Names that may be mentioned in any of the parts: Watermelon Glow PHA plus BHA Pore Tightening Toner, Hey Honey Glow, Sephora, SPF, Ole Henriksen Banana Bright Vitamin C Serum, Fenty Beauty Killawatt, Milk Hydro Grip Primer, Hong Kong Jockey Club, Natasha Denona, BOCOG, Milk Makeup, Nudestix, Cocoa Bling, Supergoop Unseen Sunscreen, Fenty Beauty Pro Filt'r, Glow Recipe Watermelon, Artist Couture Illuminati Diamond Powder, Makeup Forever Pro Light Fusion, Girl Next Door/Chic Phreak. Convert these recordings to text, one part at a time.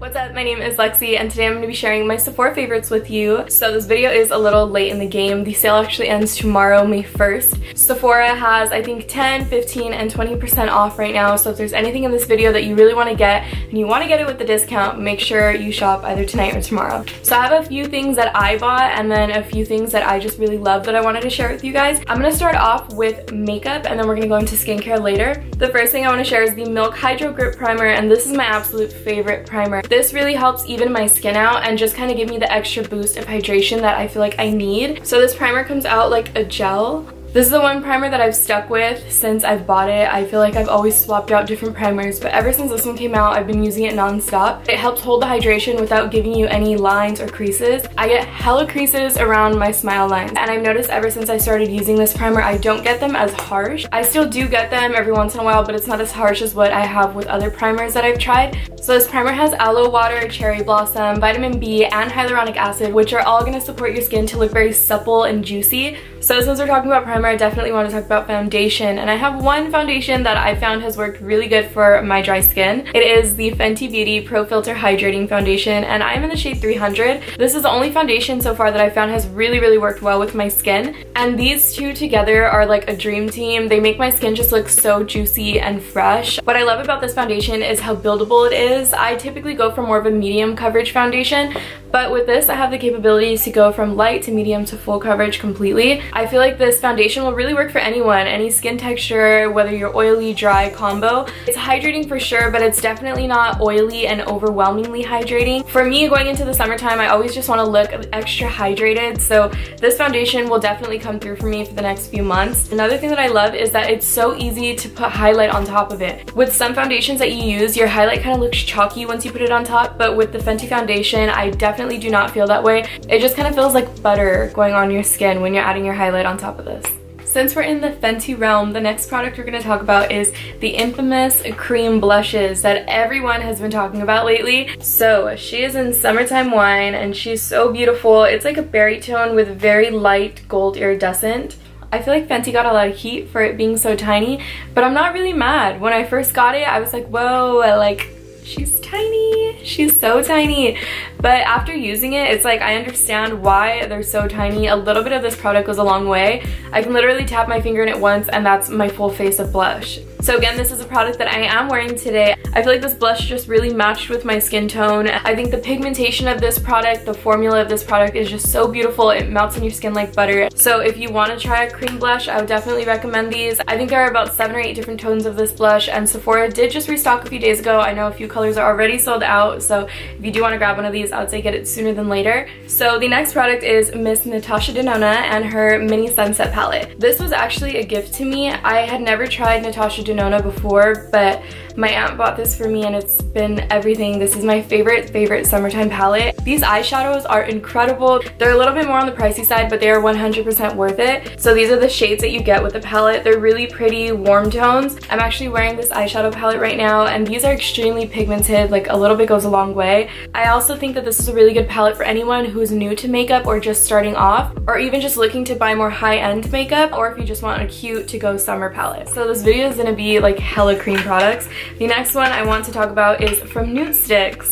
What's up? My name is Lexi and today I'm going to be sharing my Sephora favorites with you. So this video is a little late in the game. The sale actually ends tomorrow, May 1st. Sephora has I think 10, 15, and 20% off right now. So if there's anything in this video that you really want to get and you want to get it with the discount, make sure you shop either tonight or tomorrow. So I have a few things that I bought and then a few things that I just really love that I wanted to share with you guys. I'm going to start off with makeup and then we're going to go into skincare later. The first thing I want to share is the Milk Hydro Grip Primer, and this is my absolute favorite primer. This really helps even my skin out and just kind of give me the extra boost of hydration that I feel like I need. So this primer comes out like a gel. This is the one primer that I've stuck with since I've bought it. I feel like I've always swapped out different primers, but ever since this one came out, I've been using it non-stop. It helps hold the hydration without giving you any lines or creases. I get hella creases around my smile lines, and I've noticed ever since I started using this primer, I don't get them as harsh. I still do get them every once in a while, but it's not as harsh as what I have with other primers that I've tried. So this primer has aloe water, cherry blossom, vitamin B, and hyaluronic acid, which are all going to support your skin to look very supple and juicy. So since we're talking about primer, I definitely want to talk about foundation. And I have one foundation that I found has worked really good for my dry skin. It is the Fenty Beauty Pro Filt'r Hydrating Foundation, and I'm in the shade 300. This is the only foundation so far that I found has really worked well with my skin. And these two together are like a dream team. They make my skin just look so juicy and fresh. What I love about this foundation is how buildable it is. I typically go for more of a medium coverage foundation, but with this I have the capabilities to go from light to medium to full coverage completely. I feel like this foundation will really work for anyone, any skin texture, whether you're oily, dry, combo. It's hydrating for sure, but it's definitely not oily and overwhelmingly hydrating. For me, going into the summertime, I always just want to look extra hydrated, so this foundation will definitely come through for me for the next few months. Another thing that I love is that it's so easy to put highlight on top of it. With some foundations that you use, your highlight kind of looks chalky once you put it on top, but with the Fenty foundation I definitely do not feel that way. It just kind of feels like butter going on your skin when you're adding your highlight on top of this. Since we're in the Fenty realm, the next product we're going to talk about is the infamous cream blushes that everyone has been talking about lately. So she is in Summertime Wine and she's so beautiful. It's like a berry tone with very light gold iridescent. I feel like Fenty got a lot of heat for it being so tiny, but I'm not really mad. When I first got it, I was like, whoa, she's tiny. She's so tiny. But after using it, it's like I understand why they're so tiny. A little bit of this product goes a long way. I can literally tap my finger in it once and that's my full face of blush. So again, this is a product that I am wearing today. I feel like this blush just really matched with my skin tone. I think the pigmentation of this product, the formula of this product is just so beautiful. It melts in your skin like butter. So if you want to try a cream blush, I would definitely recommend these. I think there are about 7 or 8 different tones of this blush, and Sephora did just restock a few days ago. I know a few colors are already sold out, so if you do want to grab one of these, I would say get it sooner than later. So the next product is Miss Natasha Denona and her Mini Sunset Palette. This was actually a gift to me. I had never tried Natasha Denona before, but my aunt bought this for me and it's been everything. This is my favorite summertime palette. These eyeshadows are incredible. They're a little bit more on the pricey side, but they are 100% worth it. So these are the shades that you get with the palette. They're really pretty warm tones. I'm actually wearing this eyeshadow palette right now and these are extremely pigmented. Like a little bit goes a long way. I also think that this is a really good palette for anyone who's new to makeup or just starting off, or even just looking to buy more high-end makeup, or if you just want a cute to go summer palette. So this video is gonna be like hella cream products. The next one I want to talk about is from Nudestix.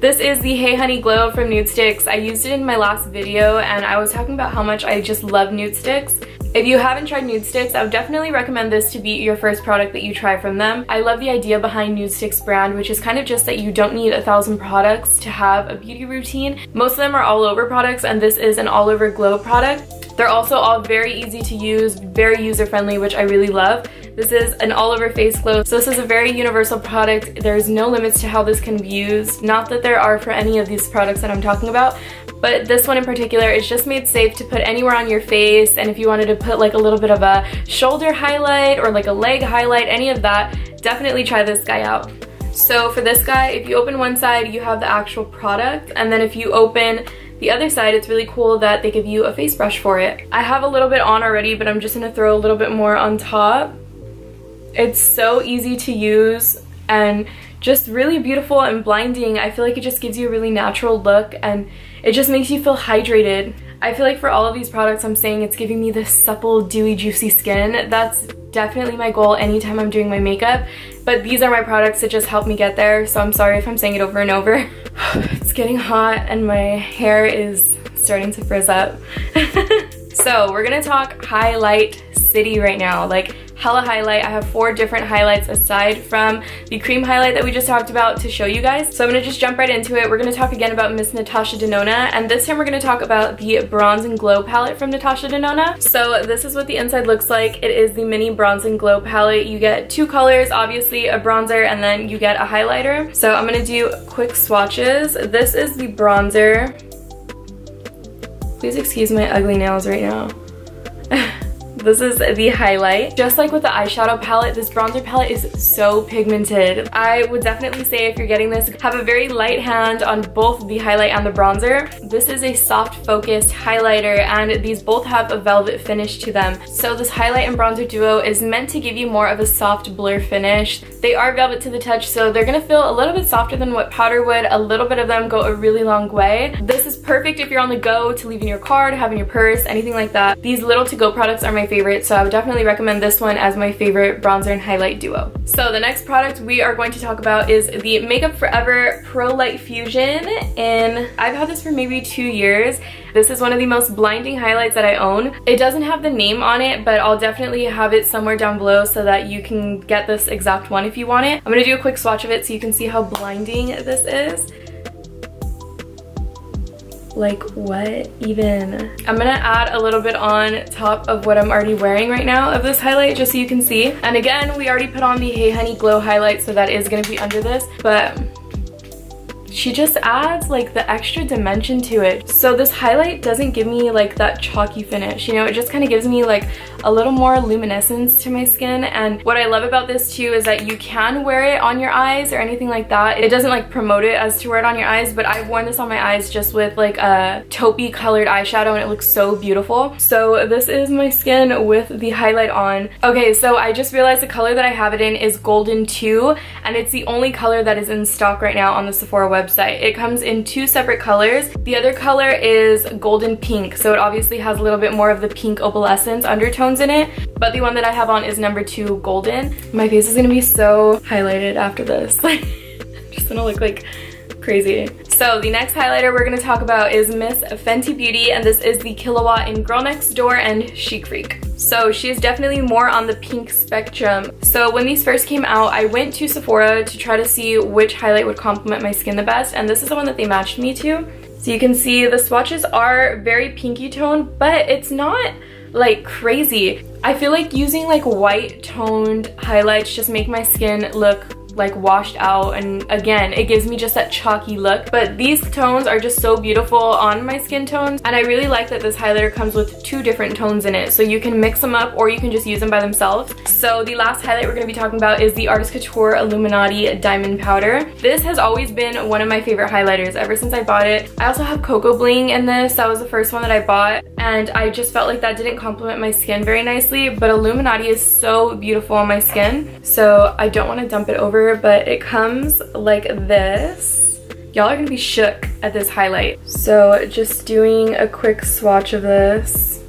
This is the Hey Honey Glow from Nudestix. I used it in my last video and I was talking about how much I just love Nudestix. If you haven't tried Nudestix, I would definitely recommend this to be your first product that you try from them. I love the idea behind Nudestix brand, which is kind of just that you don't need 1,000 products to have a beauty routine. Most of them are all over products and this is an all over glow product. They're also all very easy to use, very user-friendly, which I really love. This is an all-over face glow, so this is a very universal product. There's no limits to how this can be used. Not that there are for any of these products that I'm talking about, but this one in particular is just made safe to put anywhere on your face, and if you wanted to put like a little bit of a shoulder highlight or like a leg highlight, any of that, definitely try this guy out. So for this guy, if you open one side, you have the actual product, and then if you open the other side, it's really cool that they give you a face brush for it. I have a little bit on already, but I'm just gonna throw a little bit more on top. It's so easy to use and just really beautiful and blinding. I feel like it just gives you a really natural look and it just makes you feel hydrated. I feel like for all of these products, I'm saying it's giving me this supple, dewy, juicy skin. That's definitely my goal anytime I'm doing my makeup, but these are my products that just help me get there, so I'm sorry if I'm saying it over and over. It's getting hot and my hair is starting to frizz up. So we're gonna talk highlight city right now, like hella highlight. I have 4 different highlights aside from the cream highlight that we just talked about to show you guys. So I'm gonna just jump right into it. We're gonna talk again about Miss Natasha Denona, and this time we're gonna talk about the Bronze and Glow palette from Natasha Denona. So this is what the inside looks like. It is the mini Bronze and Glow palette. You get 2 colors, obviously a bronzer, and then you get a highlighter. So I'm gonna do quick swatches. This is the bronzer. Please excuse my ugly nails right now. This is the highlight. Just like with the eyeshadow palette, this bronzer palette is so pigmented. I would definitely say if you're getting this, have a very light hand on both the highlight and the bronzer. This is a soft focused highlighter, and these both have a velvet finish to them. So this highlight and bronzer duo is meant to give you more of a soft blur finish. They are velvet to the touch, so they're gonna feel a little bit softer than what powder would. A little bit of them go a really long way. This is perfect if you're on the go, to leave in your car, to have in your purse, anything like that. These little to-go products are my favorite, so I would definitely recommend this one as my favorite bronzer and highlight duo. So the next product we are going to talk about is the Makeup Forever Pro Light Fusion, and I've had this for maybe 2 years. This is one of the most blinding highlights that I own. It doesn't have the name on it, but I'll definitely have it somewhere down below so that you can get this exact one if you want it. I'm gonna do a quick swatch of it so you can see how blinding this is. Like, what even? I'm gonna add a little bit on top of what I'm already wearing right now of this highlight, just so you can see. And again, we already put on the Hey Honey Glow highlight, so that is gonna be under this, but she just adds like the extra dimension to it. So this highlight doesn't give me like that chalky finish, you know, it just kind of gives me like a little more luminescence to my skin. And what I love about this too is that you can wear it on your eyes or anything like that. It doesn't like promote it as to wear it on your eyes, but I've worn this on my eyes just with like a taupey colored eyeshadow and it looks so beautiful. So this is my skin with the highlight on. Okay, so I just realized the color that I have it in is Golden 2, and it's the only color that is in stock right now on the Sephora website. It comes in 2 separate colors. The other color is golden pink, so it obviously has a little bit more of the pink opalescence undertones in it, but the one that I have on is number 2 golden. My face is gonna be so highlighted after this. Like, I'm just gonna look like crazy. So the next highlighter we're gonna talk about is Miss Fenty Beauty, and this is the Killawatt in Girl Next Door and Chic Freak. So she is definitely more on the pink spectrum. So when these first came out, I went to Sephora to try to see which highlight would complement my skin the best, and this is the one that they matched me to. So you can see the swatches are very pinky toned, but it's not like crazy. I feel like using like white toned highlights just make my skin look like washed out, and again it gives me just that chalky look, but these tones are just so beautiful on my skin tones, and I really like that this highlighter comes with 2 different tones in it, so you can mix them up or you can just use them by themselves. So the last highlight we're going to be talking about is the Artist Couture Illuminati Diamond Powder. This has always been one of my favorite highlighters ever since I bought it. I also have Cocoa Bling in this. That was the first one that I bought, and I just felt like that didn't complement my skin very nicely, but Illuminati is so beautiful on my skin, so I don't want to dump it over, but it comes like this. Y'all are gonna be shook at this highlight. So just doing a quick swatch of this.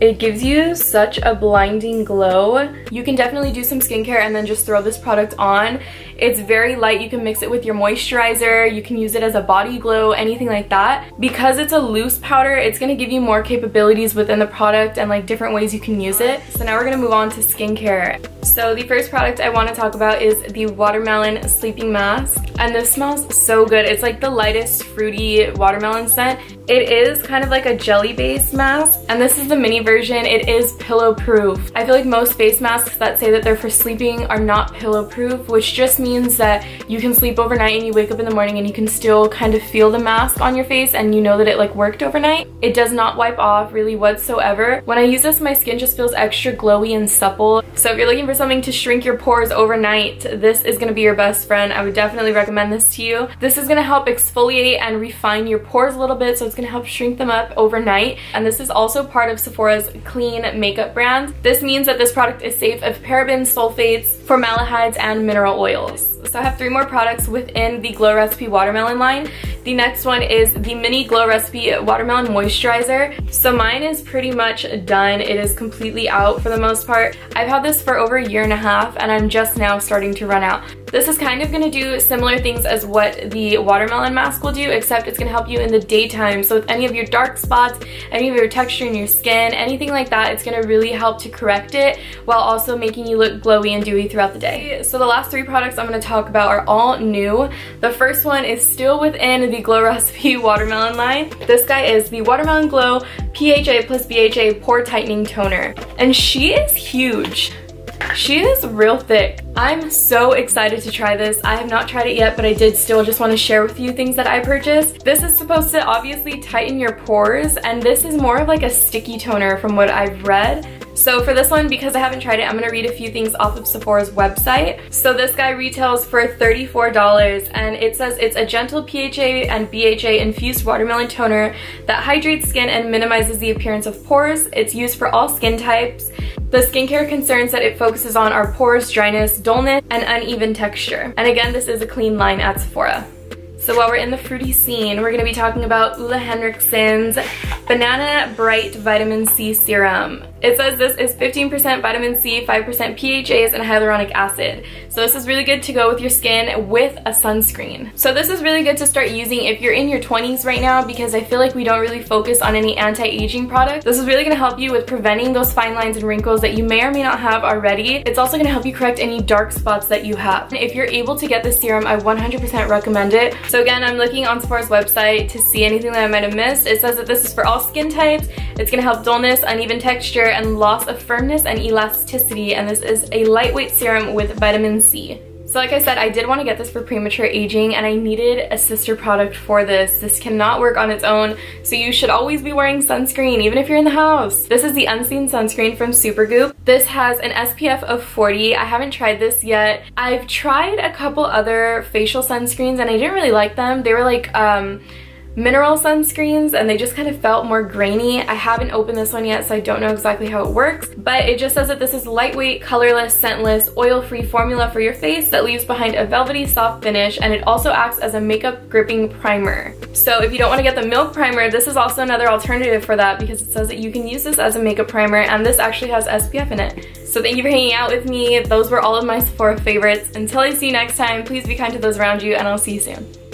It gives you such a blinding glow. You can definitely do some skincare and then just throw this product on. It's very light. You can mix it with your moisturizer. You can use it as a body glow, anything like that. Because it's a loose powder, it's going to give you more capabilities within the product and like different ways you can use it. So now we're going to move on to skincare. So the first product I want to talk about is the Watermelon Sleeping Mask. And this smells so good. It's like the lightest fruity watermelon scent. It is kind of like a jelly-based mask, and this is the mini version. It is pillow-proof. I feel like most face masks that say that they're for sleeping are not pillow-proof, which just means that you can sleep overnight and you wake up in the morning and you can still kind of feel the mask on your face and you know that it like worked overnight. It does not wipe off really whatsoever. When I use this, my skin just feels extra glowy and supple. So if you're looking for something to shrink your pores overnight, this is going to be your best friend. I would definitely recommend this to you. This is going to help exfoliate and refine your pores a little bit, so it's going to help shrink them up overnight. And this is also part of Sephora's clean makeup brand. This means that this product is safe of parabens, sulfates, formaldehydes, and mineral oils. So I have 3 more products within the Glow Recipe Watermelon line. The next one is the Mini Glow Recipe Watermelon Moisturizer. So mine is pretty much done. It is completely out for the most part. I've had this for over a year and a half and I'm just now starting to run out. This is kind of going to do similar things as what the watermelon mask will do, except it's going to help you in the daytime. So with any of your dark spots, any of your texture in your skin, anything like that, it's going to really help to correct it while also making you look glowy and dewy throughout the day. So the last 3 products I'm going to talk about are all new. The first one is still within the Glow Recipe Watermelon line. This guy is the Watermelon Glow PHA plus BHA Pore Tightening Toner. And she is huge. She is real thick. I'm so excited to try this. I have not tried it yet, but I did still just want to share with you things that I purchased. This is supposed to obviously tighten your pores, and this is more of like a sticky toner from what I've read. So for this one, because I haven't tried it, I'm going to read a few things off of Sephora's website. So this guy retails for $34, and it says it's a gentle PHA and BHA infused watermelon toner that hydrates skin and minimizes the appearance of pores. It's used for all skin types. The skincare concerns that it focuses on are pores, dryness, dullness, and uneven texture. And again, this is a clean line at Sephora. So while we're in the fruity scene, we're going to be talking about Ole Henriksen's Banana Bright Vitamin C Serum. It says this is 15% vitamin C, 5% PHAs, and hyaluronic acid. So this is really good to go with your skin with a sunscreen. So this is really good to start using if you're in your 20s right now, because I feel like we don't really focus on any anti-aging products. This is really going to help you with preventing those fine lines and wrinkles that you may or may not have already. It's also going to help you correct any dark spots that you have. If you're able to get this serum, I 100% recommend it. So again, I'm looking on Sephora's website to see anything that I might have missed. It says that this is for all skin types. It's going to help dullness, uneven texture, and loss of firmness and elasticity, and this is a lightweight serum with vitamin C. So like I said, I did want to get this for premature aging, and I needed a sister product for this. This cannot work on its own, so you should always be wearing sunscreen, even if you're in the house. This is the Unseen Sunscreen from Supergoop. This has an SPF of 40. I haven't tried this yet. I've tried a couple other facial sunscreens, and I didn't really like them. They were like, mineral sunscreens, and they just kind of felt more grainy. I haven't opened this one yet, so I don't know exactly how it works, but it just says that this is lightweight, colorless, scentless, oil-free formula for your face that leaves behind a velvety soft finish, and it also acts as a makeup gripping primer. So if you don't want to get the Milk Primer, this is also another alternative for that, because it says that you can use this as a makeup primer, and this actually has SPF in it. So thank you for hanging out with me. Those were all of my Sephora favorites. Until I see you next time, please be kind to those around you, and I'll see you soon.